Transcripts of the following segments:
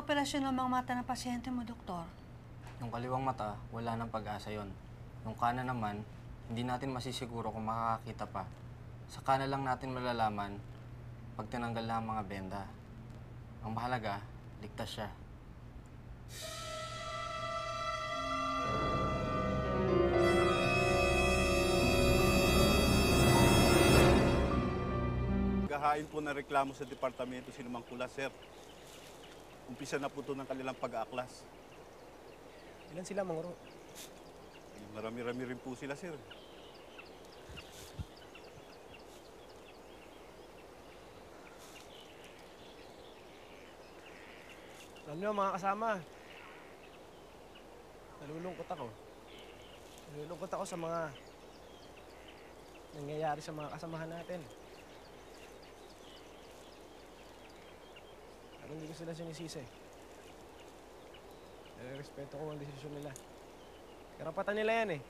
operasyon ng mga mata ng pasyente mo, doktor? Yung kaliwang mata, wala nang pag-asa yon. Yung kanan naman, hindi natin masisiguro kung makakakita pa. Sa kanan lang natin malalaman pag tinanggal na ang mga benda. Ang mahalaga, ligtas siya. Gahain po ng reklamo sa departamento si Mangkula, sir. Umpisa na po ito ng kanilang pag-aaklas. Ilan sila, Manguro? Marami-rami rin po sila, sir. Alam niyo, mga kasama, nalulungkot ako. Nalulungkot ako sa mga nangyayari sa mga kasamahan natin. Pero hindi ko sila sinisisi. Nare-respeto ko ang desisyon nila. Karapatan nila yan eh.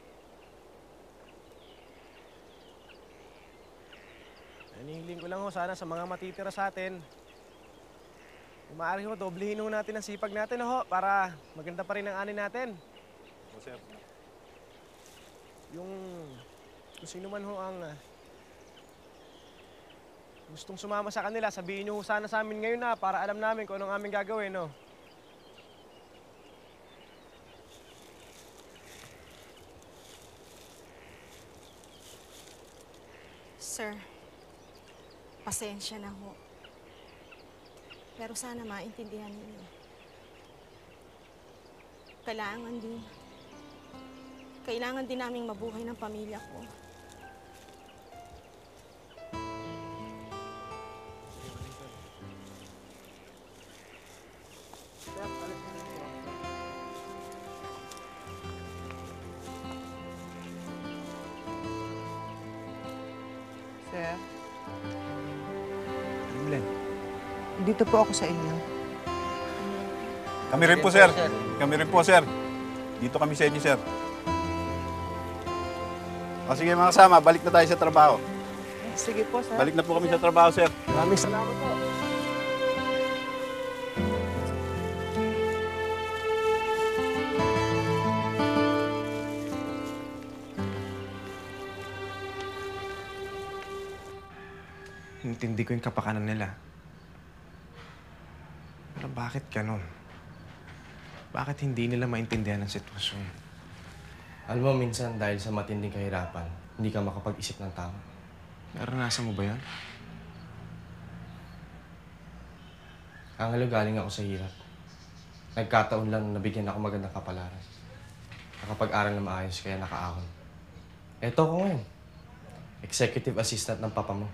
Nanihiling ko lang ho sana sa mga matitira sa atin. Kung maaari ho, doblehin ho natin ang sipag natin ho para maganda pa rin ang ani natin. O sir. Yung kung sino man ho ang gustong sumama sa kanila, sabihin nyo ho sana sa amin ngayon na para alam namin kung anong aming gagawin, no? Sir, pasensya na ho. Pero sana maintindihan niyo. Kailangan din naming mabuhay ng pamilya ko. Dito po ako sa inyo. Kami rin po, sir. Kami rin po, sir. Dito kami sa inyo, sir. O sige, mga kasama, balik na tayo sa trabaho. Sige po, sir. Balik na po kami sa trabaho, sir. Maraming salamat po. Intindi ko yung kapakanan nila. Pero bakit ganun? Bakit hindi nila maintindihan ang sitwasyon? Alam mo, minsan dahil sa matinding kahirapan, hindi ka makapag-isip ng tama. Naranasan mo ba yan? Angelo, galing ako sa hirap. Nagkataon lang nabigyan ako magandang kapalaran. Nakapag-aral na maayos, kaya nakaahon. Eto ko ngayon. Executive assistant ng papa mo.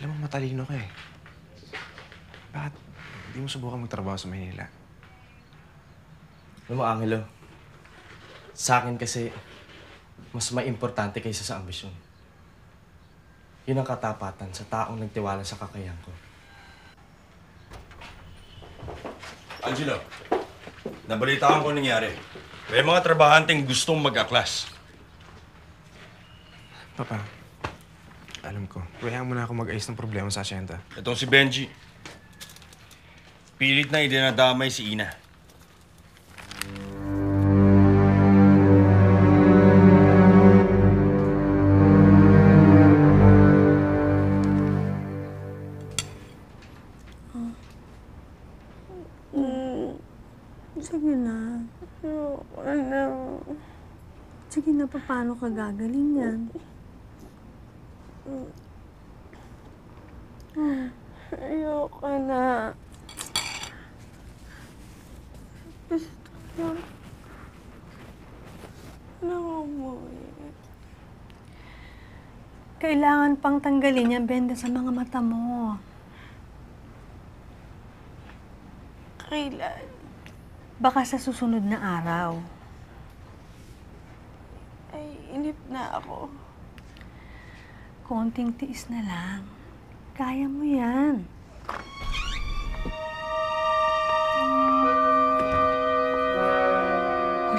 Alam mo, matalino ka eh. Bakit hindi mo subukan magtrabaho sa Maynila? Alam mo, Angelo, sa akin kasi, mas maimportante kaysa sa ambisyon. Yun ang katapatan sa taong nagtiwala sa kakayahan ko. Angelo, nabalitaan ko nangyari. May mga trabahanting gustong mag-aklas. Papa, alam ko. Kaya mo na ako mag-ayos ng problema sa Hacienda. Itong si Benji. Pilit na idinadamay si Ina. Sige na. Sige na, paano ka gagaling yan? Ayoko na. Gusto ko na umuwi. Kailangan pang tanggalin yung benda sa mga mata mo. Kailan? Baka sa susunod na araw. Ay, inip na ako. Konting tiis na lang. Kaya mo yan.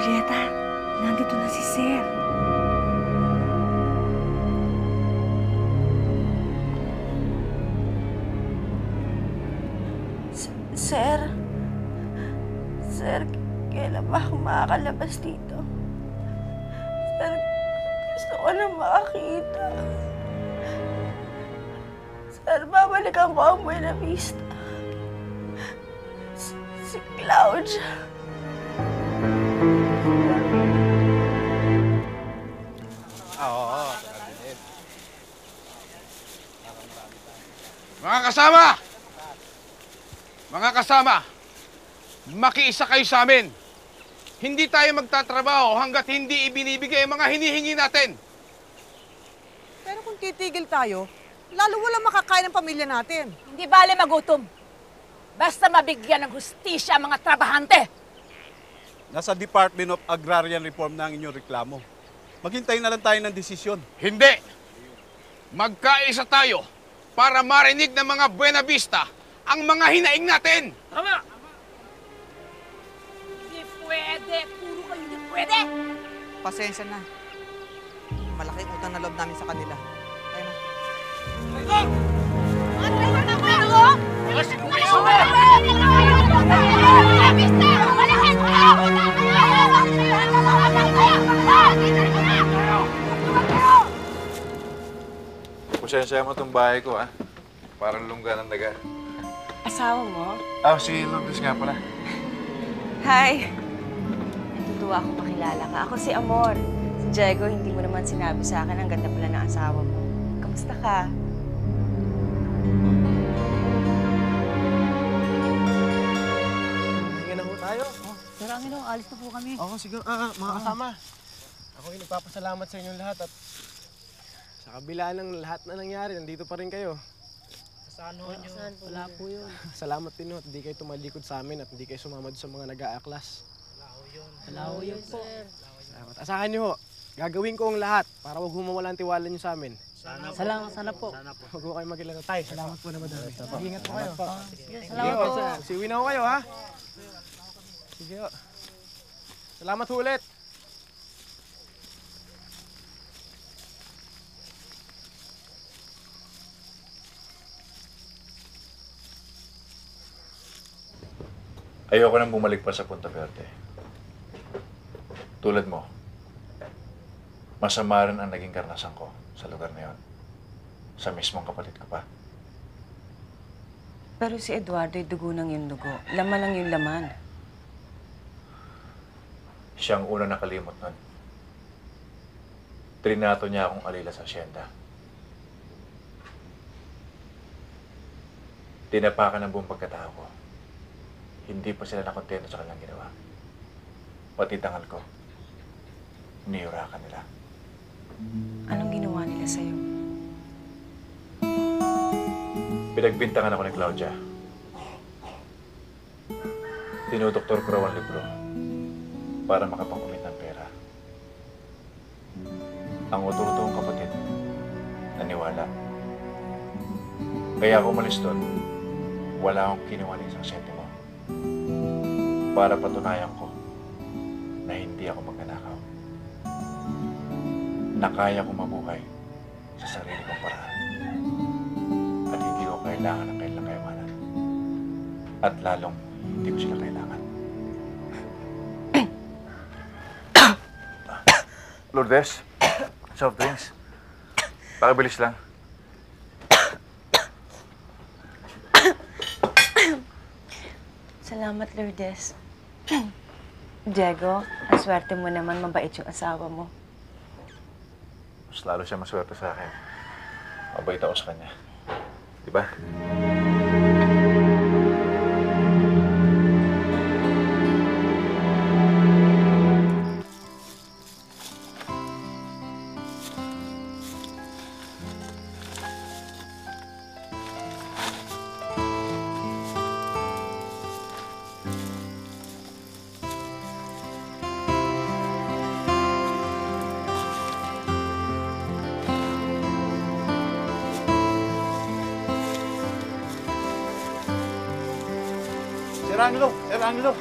Julieta, nandito na si Sir. Sir, kailan ba ako makakalabas dito? Sir, gusto ko na makakita. Sir, babalikan ko ang Buena Vista. Si Claudia. Mga kasama, makiisa kayo sa amin. Hindi tayo magtatrabaho hanggat hindi ibinibigay ang mga hinihingi natin. Pero kung titigil tayo, lalo walang makakain ng pamilya natin. Hindi bale magutom. Basta mabigyan ng hustisya ang mga trabahante. Nasa Department of Agrarian Reform na ang inyong reklamo. Maghintay na lang tayo ng desisyon. Hindi! Magkaisa tayo para marinig ng mga Buena Vista ang mga hinaing natin. Tama! Hindi pwede. Puro kayo hindi pwede. Pasensya na. Malaking utang na loob namin sa kanila. Tayo na. Tayo! Pasensya mo itong bahay ko, ha? Parang lungga ng daga. Asawa mo? Oh, si Lourdes nga pala. Hi! Natutuwa akong makilala ka. Ako si Amor. Si Diego, hindi mo naman sinabi sa akin ang ganda pala ng asawa mo. Kamusta ka? Hingin na po tayo. Oh, pero Angelo, alis na po kami. Oo, sige. Mga kasama. Ako ay nagpapasalamat sa inyong lahat at sa kabila ng lahat na nangyari, nandito pa rin kayo. Kasano nyo? Wala po yun. Salamat din, at hindi kayo tumalikod sa amin at hindi kayo sumamad sa mga nag-aaklas. Wala ho yun po. Salamat. Asahan nyo ho, gagawin ko ang lahat para huwag humawala ang tiwala nyo sa amin. Sana po. Huwag ko kayo mag-ilala tayo. Salamat po na madami. Ingat po kayo. Salamat po. Siwi na ho kayo, ha? Sige ho. Salamat ho ulit. Ayoko nang bumalik pa sa Punta Verde. Tulad mo, masama rin ang naging karanasan ko sa lugar na yon. Sa mismong kapalit ko pa. Pero si Eduardo ay dugo ng yung dugo. Laman lang yung laman. Siya ang una nakalimot nun. Trinato niya akong alila sa Hacienda. Tinapakan ang buong pagkatao ko. Hindi pa sila nakontento sa kanilang ginawa. Pati tangal ko, niyura ka nila. Anong ginawa nila sa'yo? Pinagbintangan ako ni Claudia. Tinudoktor ko raw ang libro para makapangkumit ng pera. Ang ototoong kapatid, naniwala. Kaya ako umalis doon, wala akong kinuha ng isang sentimo. Para patunayan ko na hindi ako magnanakaw. Na kaya kong mabuhay sa sarili kong paraan. At hindi ko kailangan ng kailang kayamanan. At lalong hindi ko sila kailangan. Lourdes, soft drinks. Pakabilis lang. Salamat, Lourdes. Diego, ang swerte mo naman, mabait yung asawa mo. Mas lalo siya maswerte sa akin. Mabait ako sa kanya. Diba? Angelo,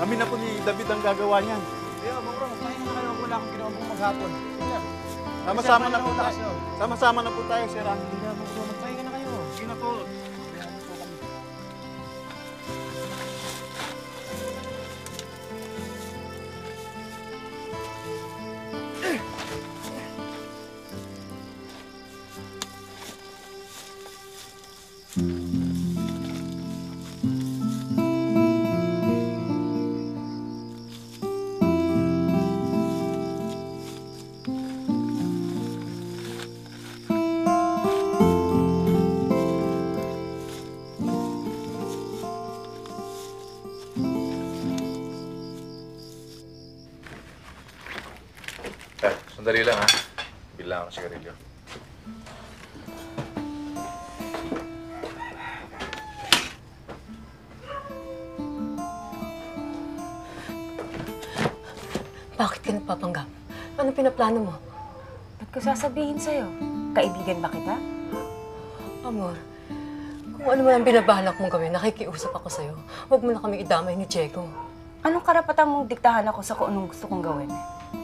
kami na po ni David ang gagawa niyan. Hindi, bro, tayo na kayo. Wala akong ginawa mong maghapon. Sama-sama na po tayo. Sama-sama na po tayo, Sir Angelo. Hindi na, bro, magpahinga na kayo. Sige na po. Sandali lang, ha? Bilang ako ng sigarilyo. Bakit ka nagpapanggap? Anong pinaplano mo? Ba't ko sasabihin sa'yo? Kaibigan ba kita? Amor, kung ano man ang binabalak mong gawin, nakikiusap ako sa'yo. Huwag mo na kaming idamay ni Diego. Anong karapatan mong diktahan ako sa kung anong gusto kong gawin?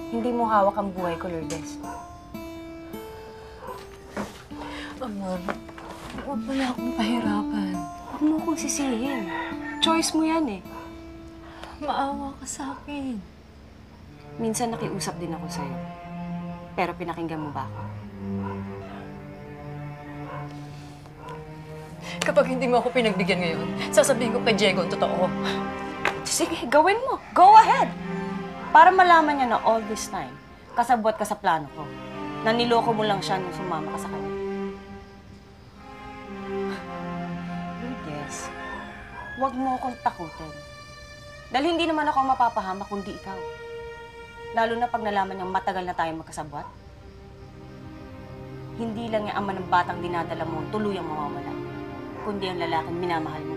Hindi mo hawak ang buhay ko, Lourdes. Amor, huwag mo na akong pahirapan. Huwag mo akong sisihin. Choice mo yan eh. Maawa ka sa akin. Minsan nakiusap din ako sa'yo. Pero pinakinggan mo ba ako? Kapag hindi mo ako pinagbigyan ngayon, sasabihin ko kay Diego ang totoo. Sige, gawin mo. Go ahead! Para malaman niya na all this time, kasabot ka sa plano ko. Naniloko mo lang siya nung sumama ka sa kanya. Lourdes, huwag mo akong takutin. Dahil hindi naman ako mapapahama kundi ikaw. Lalo na pag nalaman niyang matagal na tayong magkasabwat. Hindi lang yung ama ng batang dinadala mo tuluyang mawawala, kundi ang lalaking minamahal mo.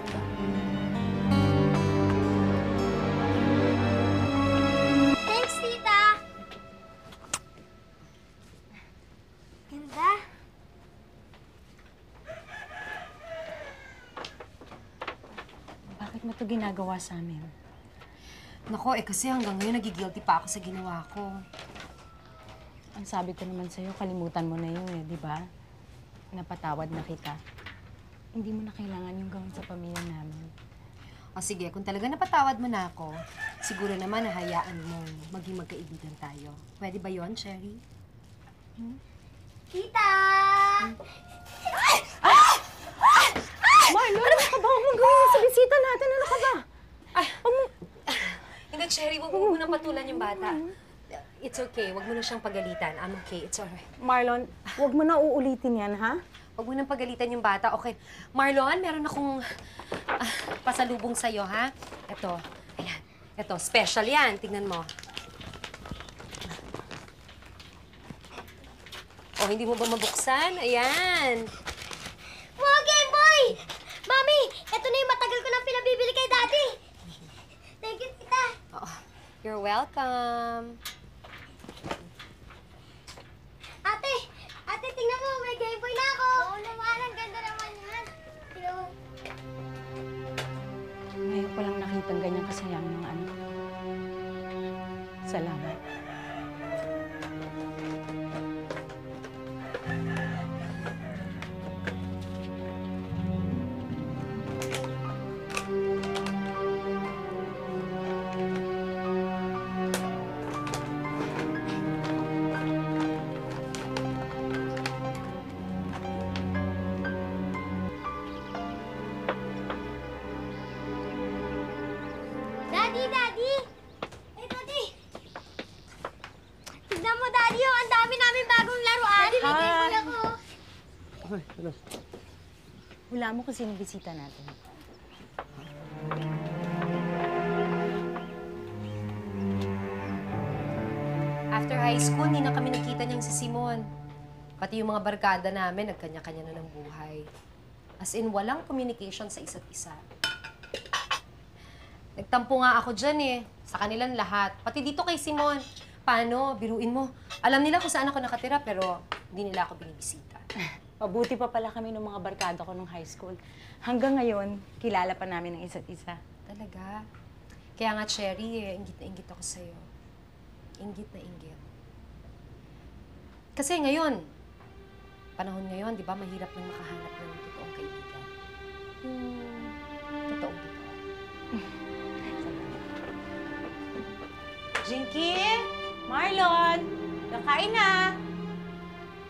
ka. Thanks, Tita! Ganda. Bakit mo ito ginagawa sa amin? Nako, eh kasi hanggang ngayon nagigilty pa ako sa ginawa ko. Ang sabi ko naman sa'yo, kalimutan mo na yun eh, di ba? Napatawad na kita. Hindi mo na kailangan yung gawin sa pamilya namin. O sige, kung talaga napatawad mo na ako, siguro naman nahayaan mo maging magkaibigan tayo. Pwede ba yun, Sherry? Hmm? Tita! Marlon, ano ka ba? Huwag mong gawin sa bisita natin. Ano ka ba? Hindi, Cherie, huwag mo na patulan yung bata. It's okay. Huwag mo na siyang pagalitan. I'm okay. It's alright. Marlon, huwag mo na uulitin yan, ha? Huwag mo na pagalitan yung bata. Okay. Marlon, meron akong pasalubong sa'yo, ha? Ito. Ayan. Ito. Special yan. Tingnan mo. O, hindi mo ba mabuksan? Ayan. Okay, boy! Mami, ito na yung matagal ko nang pinabibili kay Daddy. Thank you, Tita. Oh, you're welcome. Ate! Ate, tingnan mo! May Game Boy na ako! Oo naman, ang ganda naman yan. Tingnan mo. Ngayon ko lang nakitang ganyang kasayang ng anak. Salamat. Wala mo kasi nabisita natin. After high school, hindi na kami nakita niyang si Simon. Pati yung mga barkada namin, nagkanya-kanya na ng buhay. As in, walang communication sa isa't isa. Nagtampo nga ako dyan eh, sa kanilang lahat. Pati dito kay Simon. Paano? Biruin mo. Alam nila kung saan ako nakatira, pero hindi nila ako binibisita. Mabuti pa pala kami ng mga barkada ko nung high school. Hanggang ngayon, kilala pa namin ang isa't isa. Talaga? Kaya nga, Cherie, inggit na inggit ako sa'yo. Inggit na inggit. Kasi ngayon, panahon ngayon, di ba, mahirap nang makahanap ng totoong kaibigan. Totoong totoo. Jinky! Marlon, nakain na.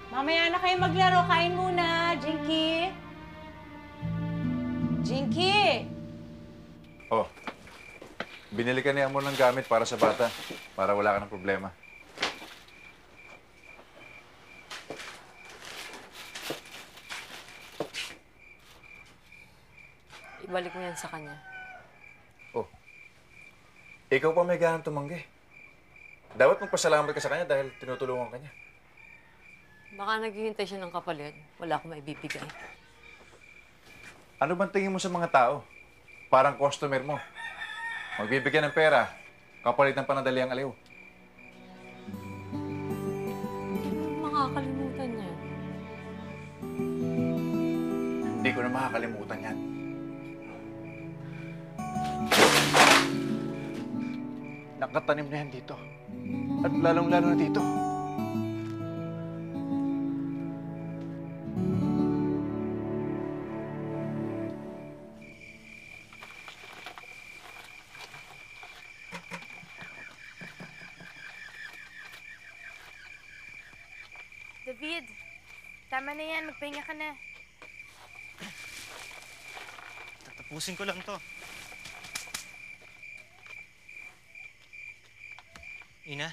Mamaya na kayo maglaro. Kain muna, Jinky. Jinky! Oh, binili ka ni Amor ng gamit para sa bata. Para wala ka ng problema. Ibalik mo yan sa kanya. Oh. Ikaw pa may ganang tumanggi. Dapat magpasalamat ka sa kanya dahil tinutulungan ka niya. Baka naghihintay siya ng kapalit. Wala akong maibibigay. Ano bang tingin mo sa mga tao? Parang customer mo. Magbibigyan ng pera, kapalit ng panandali ang aliw. Hindi mo makakalimutan yan. Hindi ko na makakalimutan yan. Nakatanim na yan dito. At lalong-lalo na dito. David, tama na yan. Magpahinga ka na. Tatapusin ko lang to. Ina?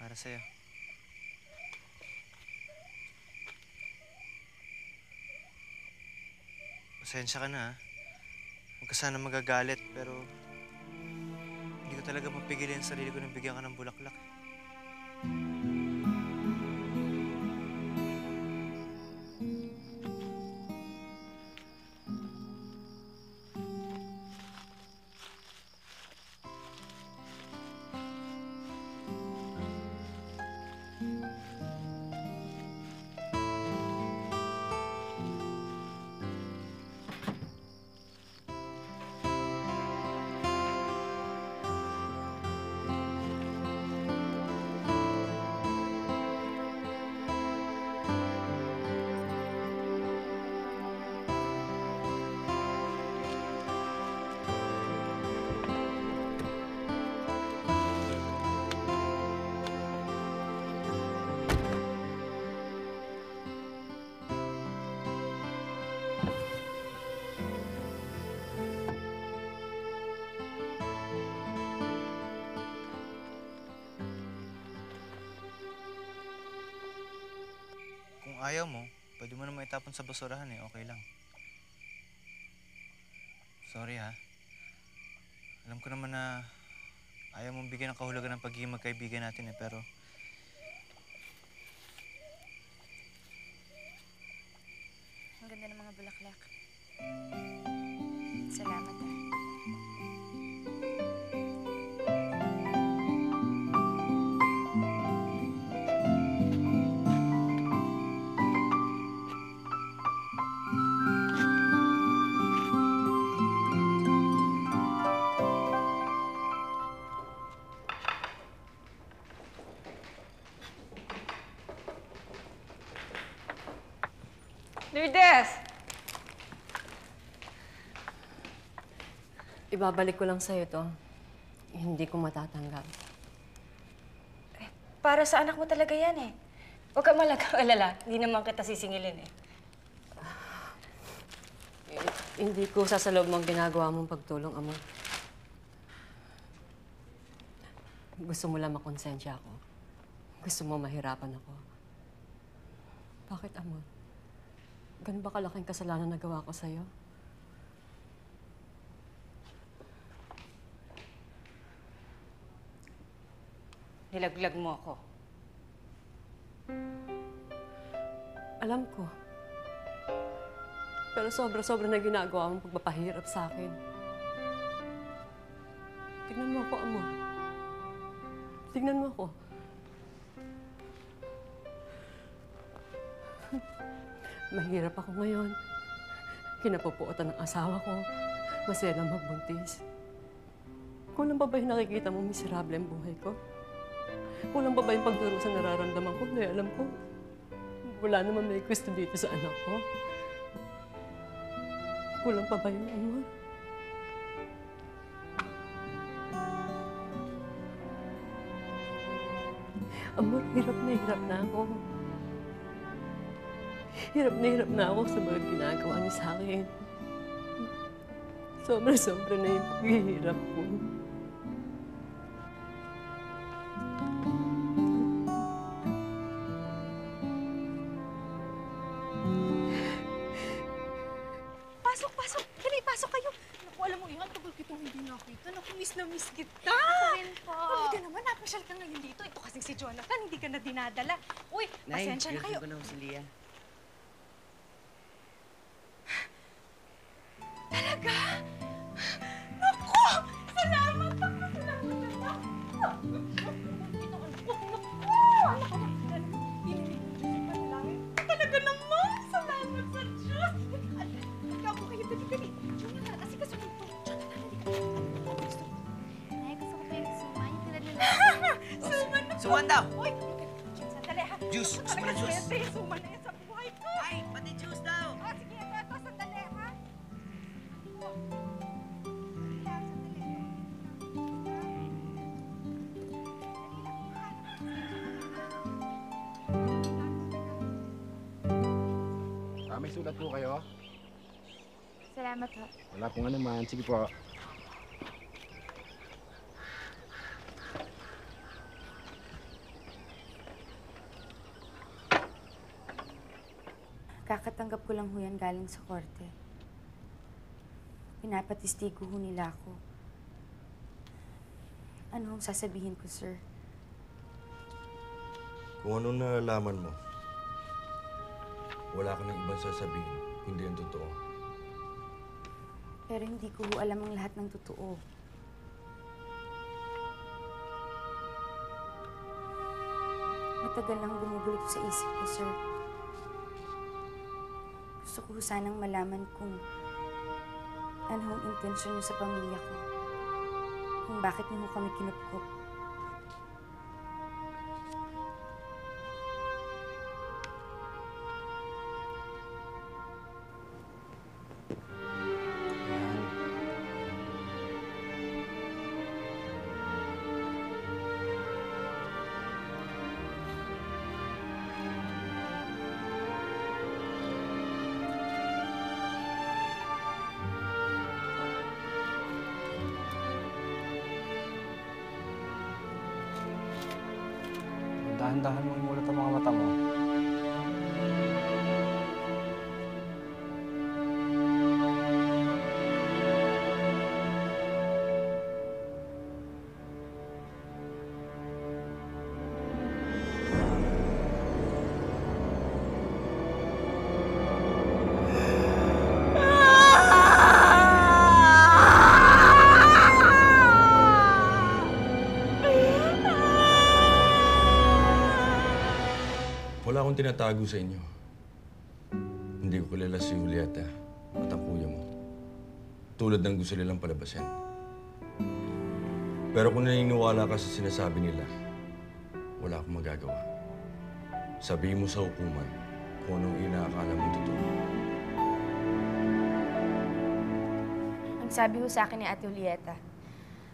Para sa'yo. Pasensya ka na, ha? Huwag ka sana magagalit, pero hindi ko talaga mapigilin ang sarili ko nang bigyan ka ng bulaklak. Ayaw mo, pwede mo naman itapon sa basurahan eh, okay lang. Sorry ha. Alam ko naman na ayaw mong bigyan ng kahulugan ng pagiging magkaibigan natin eh, pero... Ang ganda ng mga bulaklak. Salamat ha. Lourdes! Ibabalik ko lang sa'yo to. Hindi ko matatanggap. Eh, para sa anak mo talaga yan eh. Huwag ka malala. Hindi naman kita sisingilin eh. Hindi ko sasaloob mong ginagawa mong pagtulong, Amor. Gusto mo lang makonsensya ako. Gusto mo mahirapan ako. Bakit, Amor? Ganun ba kalaking kasalanan na gawa ko sa'yo? Nilaglag mo ako. Alam ko. Pero sobra-sobra na ginagawa mong pagpapahirap sa akin. Tignan mo ako, Amor. Tignan mo ako. Mahirap ako ngayon. Kinapupuotan ng asawa ko. Masaya lang magbuntis. Kulang pa ba yung nakikita mo miserable ang buhay ko? Kulang pa ba yung pagdurusa nararamdaman ko? Dahil alam ko, wala naman may gusto dito sa anak ko. Kulang pa ba yung iwan? Amor, hirap na ako. Hirap na ako sa mga ginagawa niya sa akin. Sobra-sobra na yung paghihirap ko. Nadala. Uy, pasensya na kayo. Nay, girlfriend ko na si Leah. Talaga? Naku! Salamat! Salamat na ba? Ito, anak ko. Ililigisipan na langit. Talaga naman! Salamat sa Diyos! Ikaw ko kayo, dali-dali. Diyan na, kasi kasunod po. Diyan na, dali-dali. Nay, gusto ko pa yung suman. Yung tulad na lang. Suman na po! Suman daw! Uy! Juice! Gusto mo na juice? Kaya suman na yan sa buhay ko! Ay! Pati juice daw! O, sige! Ito! Sandali, ha? Ito! Kaya, sandali. May sulat po kayo? Salamat po. Wala po nga naman. Sige po. Kakatanggap ko lang ho yan galing sa korte. Pinapatistigo ho nila ako. Ano hong sasabihin ko, sir? Kung anong nalalaman mo, wala ka ng ibang sasabihin. Hindi ang totoo. Pero hindi ko ho alam ang lahat ng totoo. Matagal nang gumugulo sa isip ko, sir. Gusto ko sanang malaman kung anong intensyon niyo sa pamilya ko. Kung bakit niyo kami kinupkop. Dahan-dahan mong imulat ang mga mata mo. Ang tinatago sa inyo. Hindi ko kilala si Julieta at ang kuya mo. Tulad ng gusto nilang palabasin. Pero kung naniniwala ka sa sinasabi nila, wala akong magagawa. Sabihin mo sa hukuman kung anong inaakala mo totoo. Ang sabi ho sa akin ni Ate Julieta,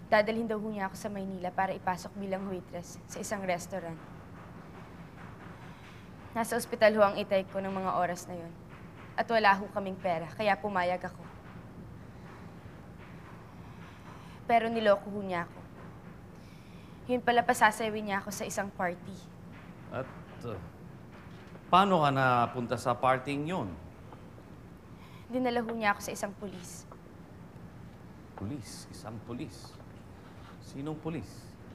dadalhin daw niya ako sa Maynila para ipasok bilang waitress sa isang restaurant. Nasa ospital ho ang itay ko ng mga oras na yon. At wala ho kaming pera, kaya pumayag ako. Pero niloko ho niya ako. Yun pala pasasayawin niya ako sa isang party. At paano ka napunta sa partying yon? Dinala ho niya ako sa isang pulis. Pulis? Isang pulis? Sinong pulis?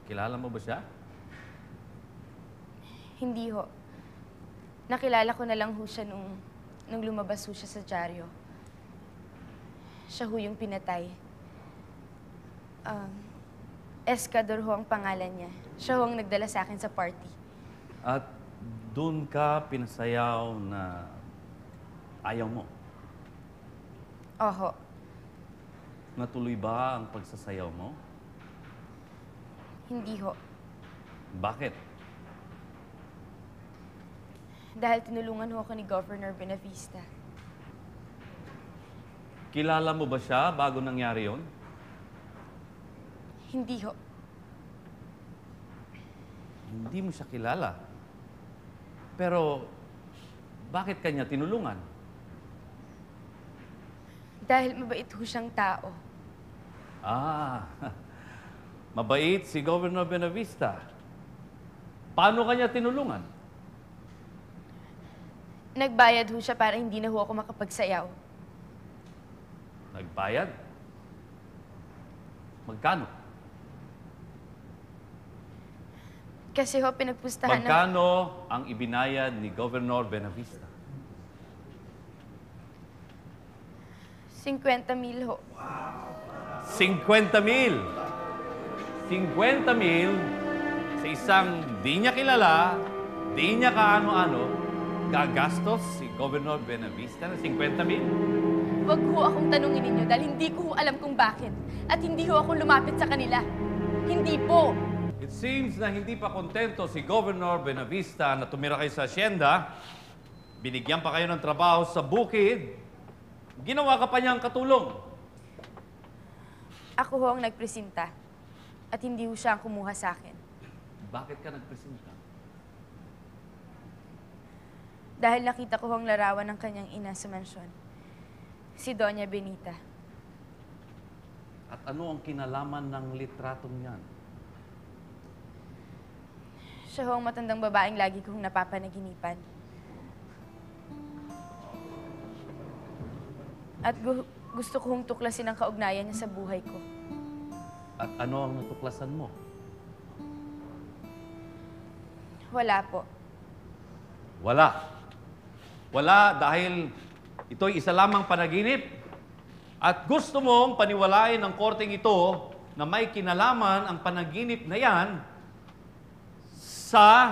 Kilala mo ba siya? Hindi ho. Nakilala ko na lang ho siya nung lumabas ho siya sa dyaryo. Siya ho yung pinatay. Escador ho ang pangalan niya. Siya ho ang nagdala sa akin sa party. At doon ka pinasayaw na ayaw mo? Oho. Natuloy ba ang pagsasayaw mo? Hindi ho. Bakit? Dahil tinulungan ho ako ni Governor Buena Vista. Kilala mo ba siya bago nangyari yon? Hindi ho. Hindi mo siya kilala. Pero, bakit kanya tinulungan? Dahil mabait ho siyang tao. Ah, mabait si Governor Buena Vista. Paano kanya tinulungan? Nagbayad ho siya para hindi na ho ako makapagsayaw. Nagbayad? Magkano? Kasi ho, pinagpustahan na... Magkano ang ibinayad ni Governor Buena Vista? 50,000 ho. Wow! 50,000! 50,000 sa isang di niya kilala, di niya kaano-ano, gagastos si Governor Buena Vista ng 50,000? Huwag ho akong tanungin ninyo dahil hindi ko alam kung bakit at hindi ho akong lumapit sa kanila. Hindi po! It seems na hindi pa kontento si Governor Buena Vista na tumira kayo sa Hacienda. Binigyan pa kayo ng trabaho sa bukid. Ginawa ka pa niyang katulong. Ako ho ang nagpresenta at hindi ho siya ang kumuha sa akin. Bakit ka nagpresenta? Dahil nakita ko ang larawan ng kanyang ina sa mansyon, si Doña Benita. At ano ang kinalaman ng litratong niyan? Siya ho ang matandang babaeng lagi kong napapanaginipan. At gusto kong tuklasin ang kaugnayan niya sa buhay ko. At ano ang natuklasan mo? Wala po. Wala. Wala dahil ito'y isa lamang panaginip. At gusto mong paniwalain ng korteng ito na may kinalaman ang panaginip na yan sa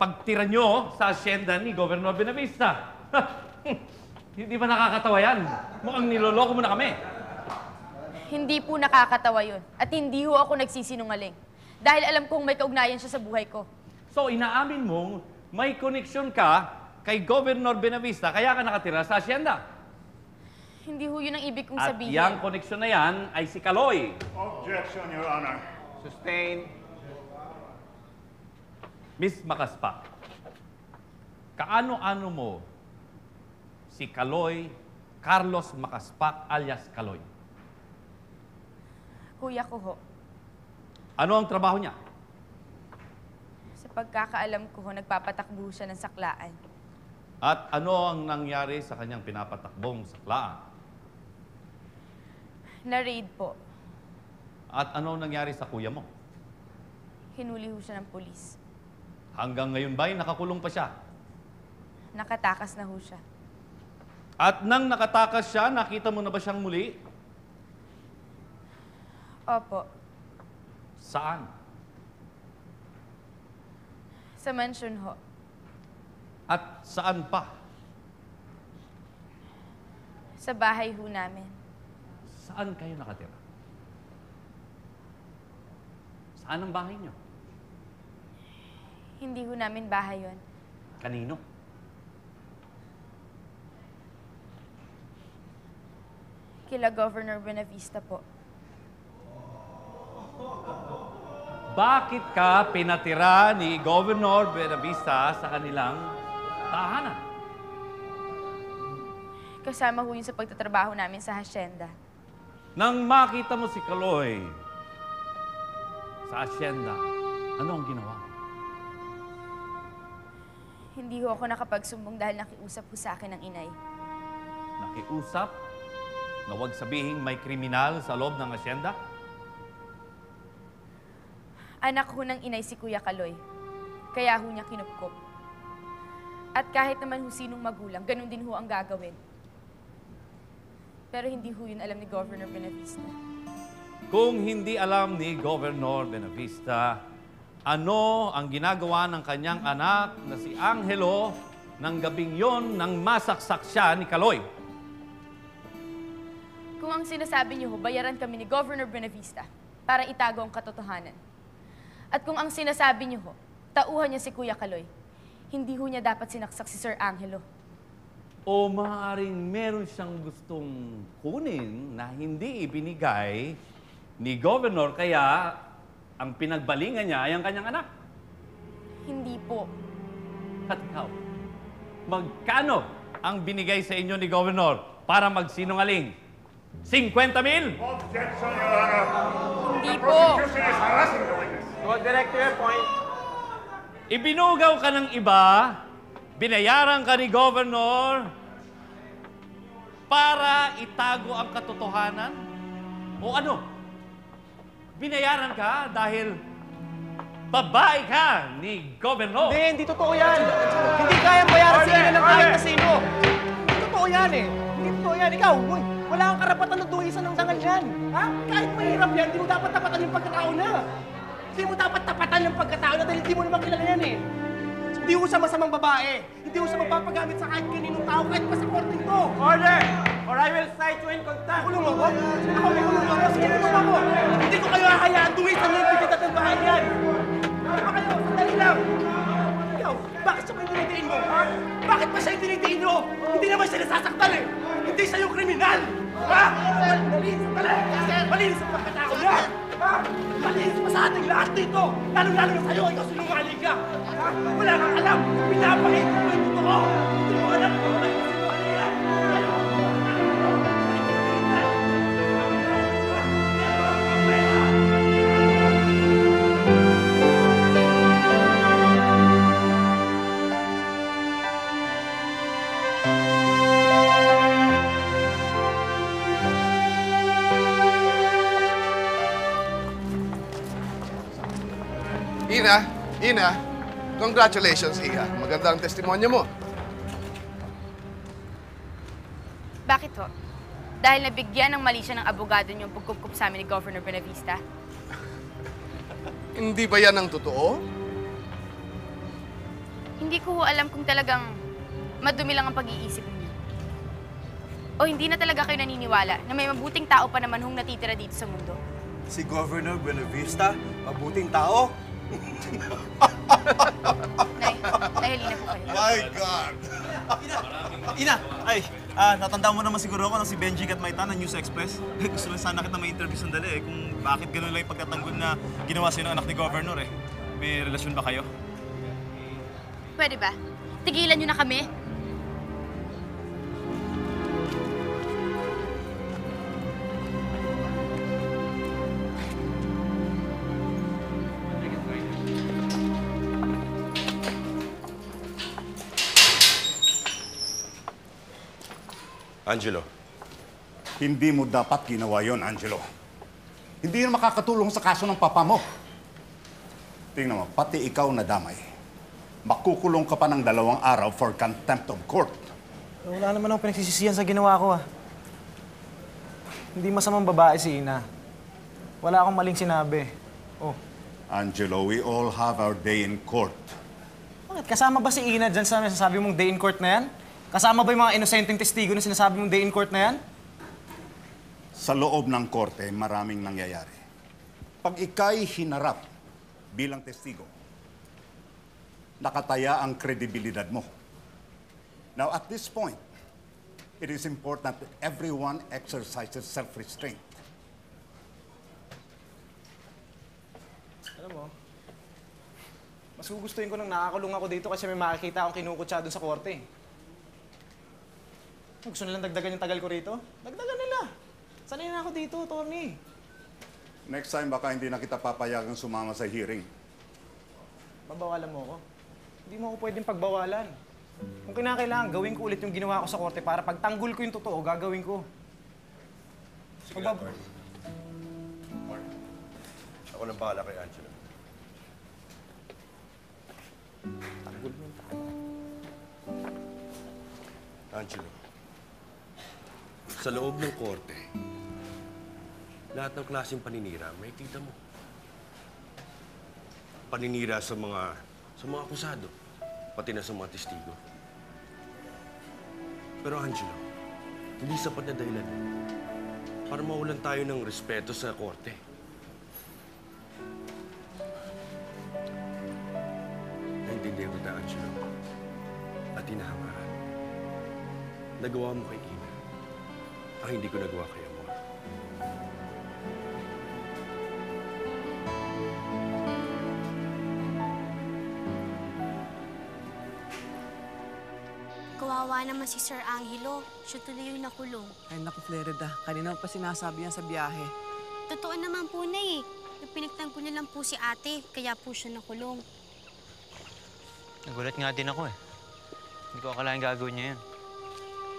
pagtira nyo sa asyenda ni Governor Buena Vista. Hindi ba nakakatawa yan? Mukhang niloloko mo na kami. Hindi po nakakatawa yun. At hindi ho ako nagsisinungaling. Dahil alam kong may kaugnayan siya sa buhay ko. So, inaamin mong may koneksyon ka kay Governor Buena Vista, kaya ka nakatira sa asyenda. Hindi ho yun ang ibig kong sabihin. At yung koneksyon na yan ay si Kaloy. Objection, Your Honor. Sustain. Miss Macaspac, kaano-ano mo si Kaloy, Carlos Macaspac alias Kaloy? Kuya ko ho. Ano ang trabaho niya? Sa pagkakaalam ko ho, nagpapatakbo siya ng saklaan. At ano ang nangyari sa kanyang pinapatakbong saklaan? Na-raid po. At ano ang nangyari sa kuya mo? Hinuli ho siya ng pulis. Hanggang ngayon ba'y nakakulong pa siya? Nakatakas na ho siya. At nang nakatakas siya, nakita mo na ba siyang muli? Opo. Saan? Sa mansion ho. At saan pa? Sa bahay ho namin. Saan kayo nakatira? Saan ang bahay niyo? Hindi ho namin bahay yun. Kanino? Kila Governor Buena Vista po. Bakit ka pinatira ni Governor Buena Vista sa kanilang tahanan? Kasama ho yun sa pagtatrabaho namin sa Hacienda. Nang makita mo si Kaloy sa Hacienda, ano ang ginawa mo? Hindi ho ako nakapagsumbong dahil nakiusap ho sa akin ng inay. Nakiusap? Na huwag sabihing may kriminal sa loob ng asyenda? Anak ho ng inay si Kuya Kaloy. Kaya ho niya kinupkop. At kahit naman ho sinong magulang, ganun din ho ang gagawin. Pero hindi ho yun alam ni Governor Buena Vista. Kung hindi alam ni Governor Buena Vista, ano ang ginagawa ng kanyang anak na si Angelo ng gabing yon nang masaksak siya ni Kaloy? Kung ang sinasabi niyo ho, bayaran kami ni Governor Buena Vista para itago ang katotohanan. At kung ang sinasabi niyo ho, tauhan niya si Kuya Kaloy, hindi ho niya dapat sinaksak si Sir Angelo. o maaaring meron siyang gustong kunin na hindi ibinigay ni Governor kaya ang pinagbalingan niya ay ang kanyang anak? Hindi po. At ikaw, magkano ang binigay sa inyo ni Governor para magsinungaling? 50,000? Objection, Your Honor. Hindi po. The prosecution is harassing the witness. Go direct to your point. Ibinugaw ka ng iba, binayaran ka ni Governor para itago ang katotohanan? O ano? Binayaran ka dahil babae ka ni Governor? Hindi totoo yan. Hindi kayang bayaran si Ina ng kahit na sino. Hindi totoo yan eh. Hindi totoo yan. Ikaw, wala kang karapatan na duwisan ng dangal yan. Ha? Kahit mahirap yan, hindi mo dapat tapatan yung pagkatao na. Hindi mo dapat tapatan yung pagkatao na dahil hindi mo naman kilala yan eh. Hindi ko siya masamang babae. Hindi ko siya mapapagamit sa kahit kaninong tao kahit pa sa korte ito. Order! Or I will cite you in contact. Kulong ako? Ako, may kulong ako. Sige, kulong ako. Hindi ko kayo hahayaan. Duwis na lang bigit at ang bahay yan. Ano ba kayo? Sandali lang. Ikaw, bakit siya pa yung dinidiin mo? Bakit pa siya yung dinidiin mo? Hindi naman siya nasasaktan eh. Hindi siya yung kriminal. Ha? Malinis pa lang. Malinis ang pagkatao niya. Ha? Malinis pa sa ating lahat dito. Lalo-lalo na sa'yo. Ikaw sinungaling ka. Ha? Wala kang alam. Pinapakita mo yung totoo. Hindi mo alam kung ano yung sinungaling yan. Ina, congratulations, Iya. Maganda ang testimonyo mo. Bakit ho? Dahil nabigyan ng mali siya ng abogado niyong pagkupkup sa amin ni Governor Buena Vista? Hindi ba yan ang totoo? Hindi ko alam kung talagang madumi lang ang pag-iisip niyo. O hindi na talaga kayo naniniwala na may mabuting tao pa naman hong natitira dito sa mundo. Si Governor Buena Vista, mabuting tao? Nahilina po kayo. My God! Ina! Ay, natandaan mo naman siguro ako ng si Benji Gatmaita ng News Express. Gusto lang sana kita ma-interview sandali eh kung bakit ganun lang yung pagtatanggol na ginawa sa'yo ng anak ni Governor eh. May relasyon ba kayo? Pwede ba? Tigilan nyo na kami? Angelo. Hindi mo dapat ginawa yon, Angelo. Hindi yun makakatulong sa kaso ng papa mo. Tingnan mo, pati ikaw na damay. Makukulong ka pa ng 2 araw for contempt of court. Wala naman akong pinagsisisihan sa ginawa ko, ah. Hindi masamang babae si Ina. Wala akong maling sinabi. Oh. Angelo, we all have our day in court. Bakit? Kasama ba si Ina dyan sa nasasabi mong day in court na yan? Kasama ba yung mga inosenteng testigo na sinasabi mong day in court na yan? Sa loob ng korte, maraming nangyayari. Pag ika'y hinarap bilang testigo, nakataya ang kredibilidad mo. Now, at this point, it is important that everyone exercises self-restraint. Alam mo, mas gugustuhin ko nang nakakulong ako dito kasi may makikita akong kinukutsa doon sa korte. Gusto nilang dagdagan yung tagal ko rito? Dagdagan nila! Sanay na ako dito, Tony. Next time, baka hindi na kita papayagang sumama sa hearing. Babawalan mo ako? Hindi mo ako pwedeng pagbawalan. Kung kinakailangan, gawin ko ulit yung ginawa ko sa korte para pagtanggol ko yung totoo, gagawin ko. Sige, Mark. Ako nang bahala kay Angelo. Tanggol mo yung tayo. Angelo. Sa loob ng korte, lahat ng klaseng paninira, may kita mo. Paninira sa mga akusado, pati na sa mga testigo. Pero Angelo, hindi sapat na dahilan para mawalan tayo ng respeto sa korte. Naintindihan ko na, Angelo, at hinahangaan. nagawa mo kay Ina ang hindi ko nagawa kay Amor. Kawawa naman si Sir Angelo. Siya tuloy yung nakulong. Ay, naku, Florida. Kanina pa sinasabi niya sa biyahe. Totoo naman po, Nay. Pinagtanggol niya lang po si ate, kaya po siya nakulong. Nagulat nga din ako eh. Hindi ko akalain gagawin niya yan.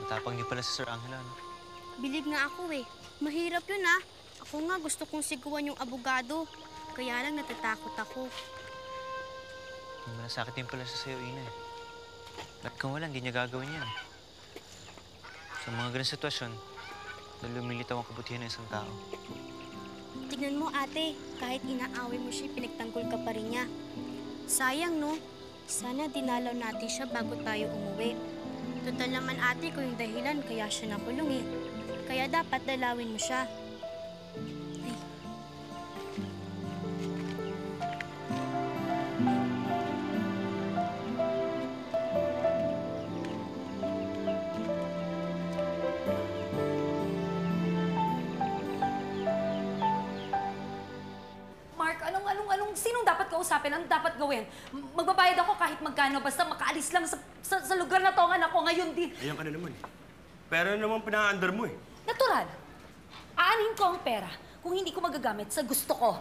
Matapang niyo pala si Sir Angela, no? Bilib nga ako eh. Mahirap yun ah. Ako nga gusto kong siguan yung abogado. Kaya lang natatakot ako. Malasakit din pala sa sayo, Ina eh. At kung wala, hindi niya gagawin yan. Sa mga ganang sitwasyon, lumilitaw ang kabutihan ng isang tao. Tignan mo, ate. Kahit inaaway mo siya, pinagtanggol ka pa rin niya. Sayang, no? Sana dinalaw natin siya bago tayo umuwi. Total naman, ate, kung yung dahilan, kaya siya nakulong eh. Kaya dapat dalawin mo siya. Ay. Sinong dapat kausapin? Anong dapat gawin? Magbabayad ako kahit magkano, basta makaalis lang sa lugar na to ang anak ko ngayon din. Ayan ka na naman. Pera na naman pina-under mo eh. Natural. Aanin ko ang pera kung hindi ko magagamit sa gusto ko.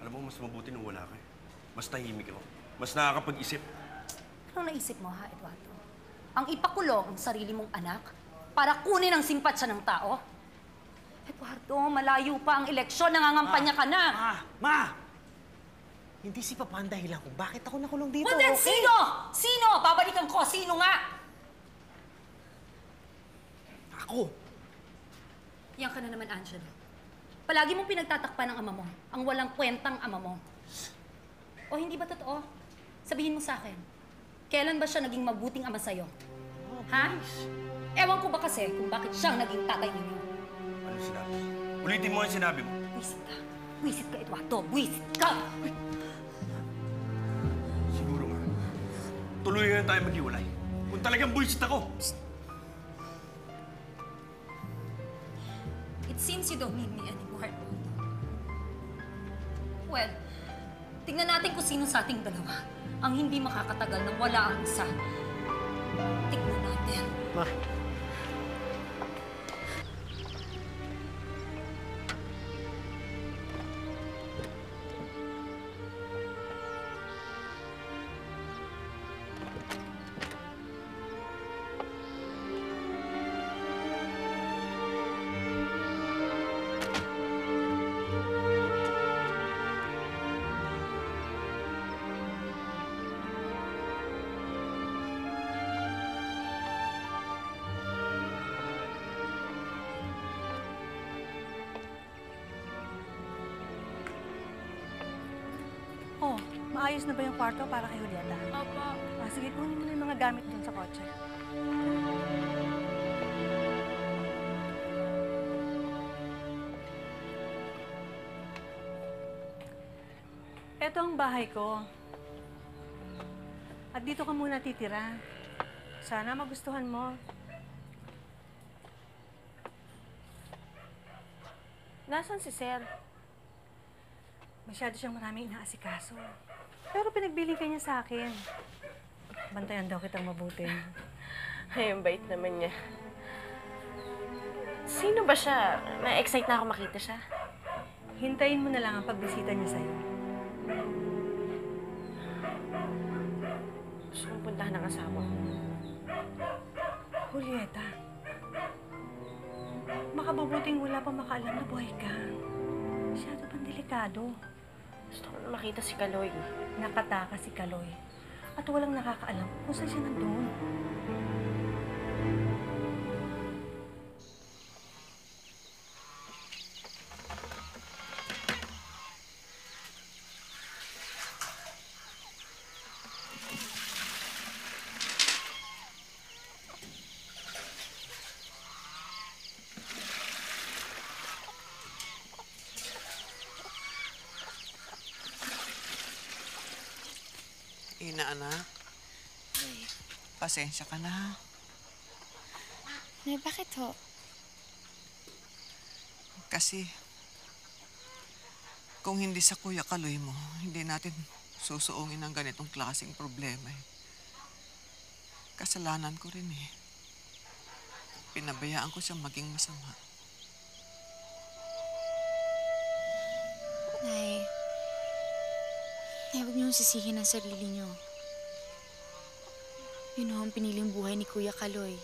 Alam mo, mas mabuti nung wala ka eh. Mas tahimik ako. Mas nakakapag-isip. Anong naisip mo ha, Eduardo? Ang ipakulong ang sarili mong anak para kunin ang simpatsya ng tao? Eduardo, malayo pa ang eleksyon. Nangangampanya ka na. Ma! Hindi si Papa ang dahilan kung bakit ako nakulong dito. Well, then, okay? Sino? Sino? Babalikan ko. Sino nga? Ako. Yan ka na naman, Angelo. Palagi mong pinagtatakpan ng ama mo. Ang walang kwentang ama mo. O hindi ba totoo? Sabihin mo sa akin, kailan ba siya naging mabuting ama sa'yo? Oh, ha? Please. Ewan ko ba kasi kung bakit siyang naging tatay ninyo. Ano sinabi? Ulitin mo ang sinabi mo. Wisit ka. Wisit ka, Eduardo. Wisit ka! Tuloy na tayo mag-iwalay. Kung talagang bullshit ako. Psst. It seems you don't need me anymore. Well, tingnan natin kung sino sa ating dalawa ang hindi makakatagal nang wala ang isa. Tingnan natin. Ma. Maayos na ba yung kwarto para kay Julieta? Opo. Ah, sige, kunin mo na yung mga gamit dun sa kotse. Ito ang bahay ko. At dito ka muna titira. Sana magustuhan mo. Nasaan si Sir? Masyado siyang maraming inaasikaso. Pero pinagbiling ka niya sa akin. Bantayan daw kitang mabuti. Ay, ang bait naman niya. Sino ba siya? Na-excite na ako makita siya. Hintayin mo na lang ang pagbisita niya sa'yo. Gusto kong puntahan ng asawa ko. Julieta, makabubuting wala pa makaalam na buhay ka. Masyado pang delikado. Gusto ko na makita si Kaloy. Nakataka si Kaloy. At walang nakakaalam kung saan siya nandun. Ina, anak. Pasensya ka na. Nay, bakit ho? Kasi kung hindi sa Kuya Kaloy mo, hindi natin susuungin ang ganitong klaseng problema eh. Kasalanan ko rin eh. Pinabayaan ko siyang maging masama. Nay, huwag niyong sisihin ang sarili niyo. Yun ho ang piniling buhay ni Kuya Kaloy.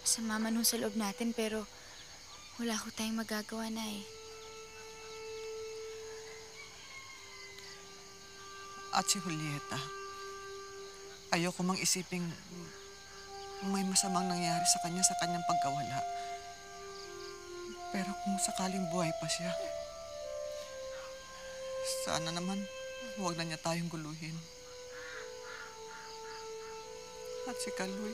Masama man ho sa loob natin, pero wala ho tayong magagawa, Nay. At si Julieta, ayoko mang isiping may masamang nangyari sa kanya sa kanyang pagkawala. Pero kung sakaling buhay pa siya, sana naman huwag na niya tayong guluhin. At si Kaloy,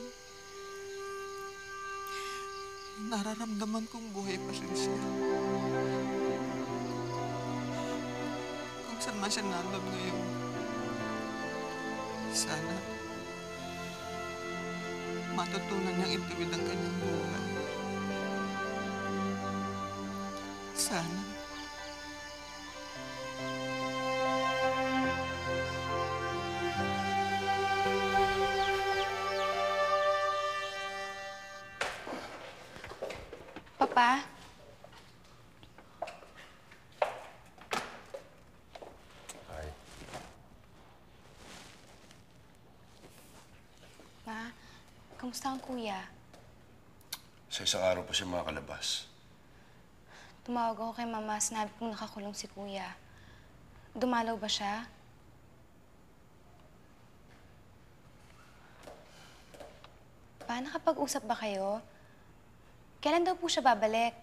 nararamdaman kong buhay pa rin siya. Kung saan man siya nalab ngayon, sana matutunan niyang ituwid ang kanyang buhay. Sana. Papa? Hi. Pa, kamusta ang kuya? Sa isang araw pa siya makakalabas. Tumawag ako kay mama, sinabi kong nakakulong si kuya. Dumalaw ba siya? Pa, nakapag-usap ba kayo? Kailan daw po siya babalik?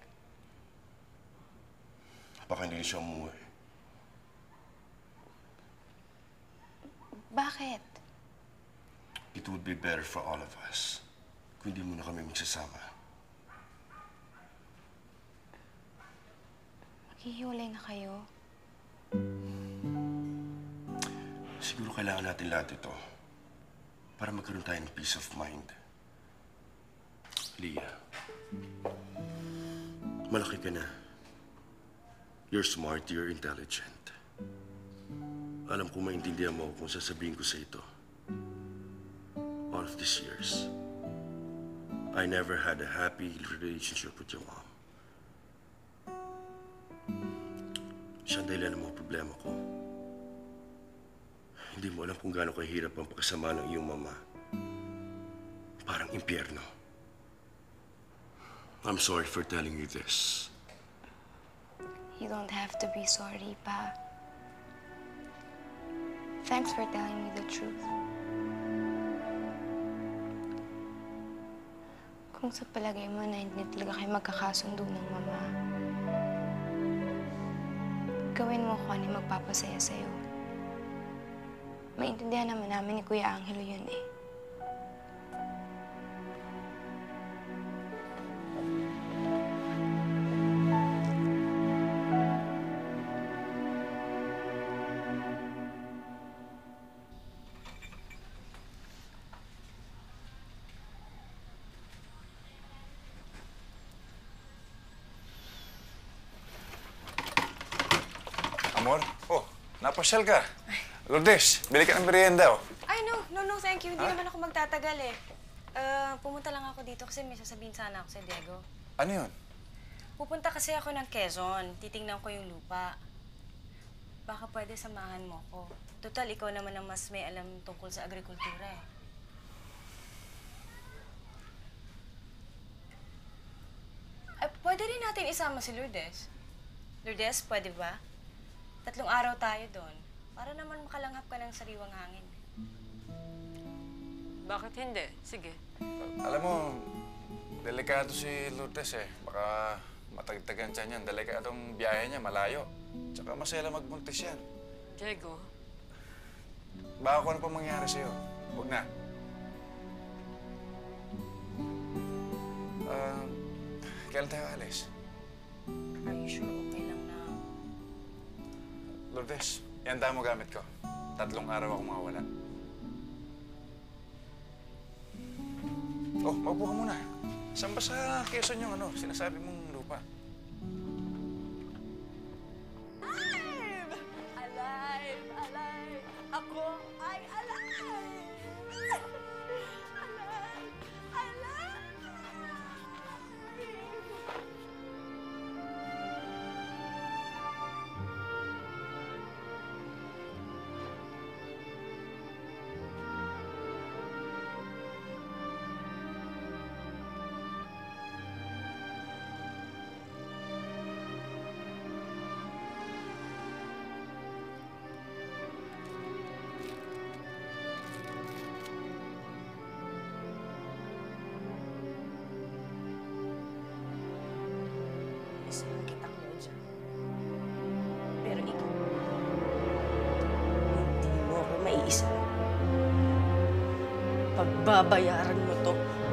Baka hindi siya umuwi. Bakit? It would be better for all of us kung hindi muna kami magsasama. Maghihiwalay na kayo? Siguro kailangan natin lahat ito para magkaroon tayo ng peace of mind. Leah, malaki ka na. You're smart, you're intelligent. Alam ko maintindihan mo kung sasabihin ko sa ito. All of these years, I never had a happy relationship with your mom. Siya ang dahilan ng mga problema ko. Hindi mo alam kung gaano kahirap ang pagkasama ng iyong mama. Parang impyerno. I'm sorry for telling you this. You don't have to be sorry, Pa. Thanks for telling me the truth. Kung sa palagay mo na hindi talaga kayo magkakasundo ng mama, gawin mo kung ano magpapasaya sa'yo. Maintindihan naman namin ni Kuya Angelo yun eh. Amor, oh, napasyal ka. Lourdes, bili ka ng merienda, oh. Ay, no, thank you. Hindi naman ako magtatagal, eh. Pumunta lang ako dito kasi may sasabihin sana ako sa Diego. Ano yun? Pupunta kasi ako ng Quezon. Titingnan ko yung lupa. Baka pwede samahan mo ako. Total, ikaw naman ang mas may alam tungkol sa agrikultura, eh. Ay, pwede rin natin isama si Lourdes. Lourdes, pwede ba? 3 araw tayo doon, para naman makalanghap ka ng sariwang hangin. Bakit hindi? Sige. Alam mo, delikado si Lourdes eh. Baka matagtagan siya niyan. Delikadong biyahe niya, malayo. Tsaka masaya lang magbuntis yan. Diego? Baka kung ano pa mangyari sa'yo. Huwag na. Kailan tayo alis? Are you sure? Lourdes, ihanda mo gamit ko. 3 araw akong mawala. Oh, maupo ka muna. Saan ba sa Quezon yung ano, sinasabi mong lupa? Alive! Alive! Alive! Ako ay alive! Alive! Alive! Babayaran mo to.